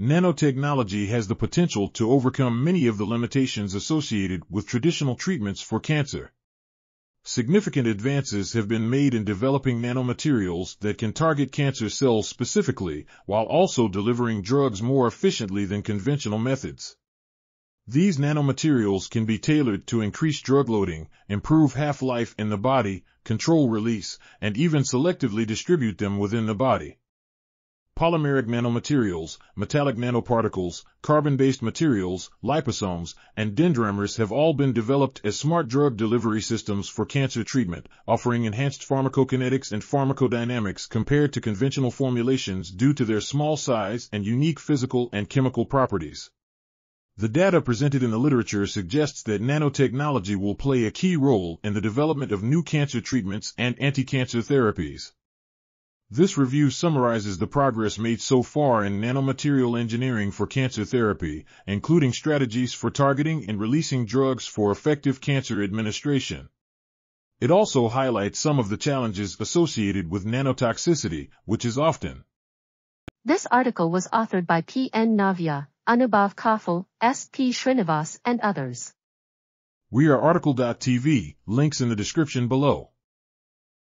nanotechnology has the potential to overcome many of the limitations associated with traditional treatments for cancer. Significant advances have been made in developing nanomaterials that can target cancer cells specifically, while also delivering drugs more efficiently than conventional methods. These nanomaterials can be tailored to increase drug loading, improve half-life in the body, control release, and even selectively distribute them within the body. Polymeric nanomaterials, metallic nanoparticles, carbon-based materials, liposomes, and dendrimers have all been developed as smart drug delivery systems for cancer treatment, offering enhanced pharmacokinetics and pharmacodynamics compared to conventional formulations due to their small size and unique physical and chemical properties. The data presented in the literature suggests that nanotechnology will play a key role in the development of new cancer treatments and anti-cancer therapies. This review summarizes the progress made so far in nanomaterial engineering for cancer therapy, including strategies for targeting and releasing drugs for effective cancer administration. It also highlights some of the challenges associated with nanotoxicity, which is often. This article was authored by P. N. Navya, Anubhav Kaphle, S. P. Srinivas, and others. We are article.tv, links in the description below.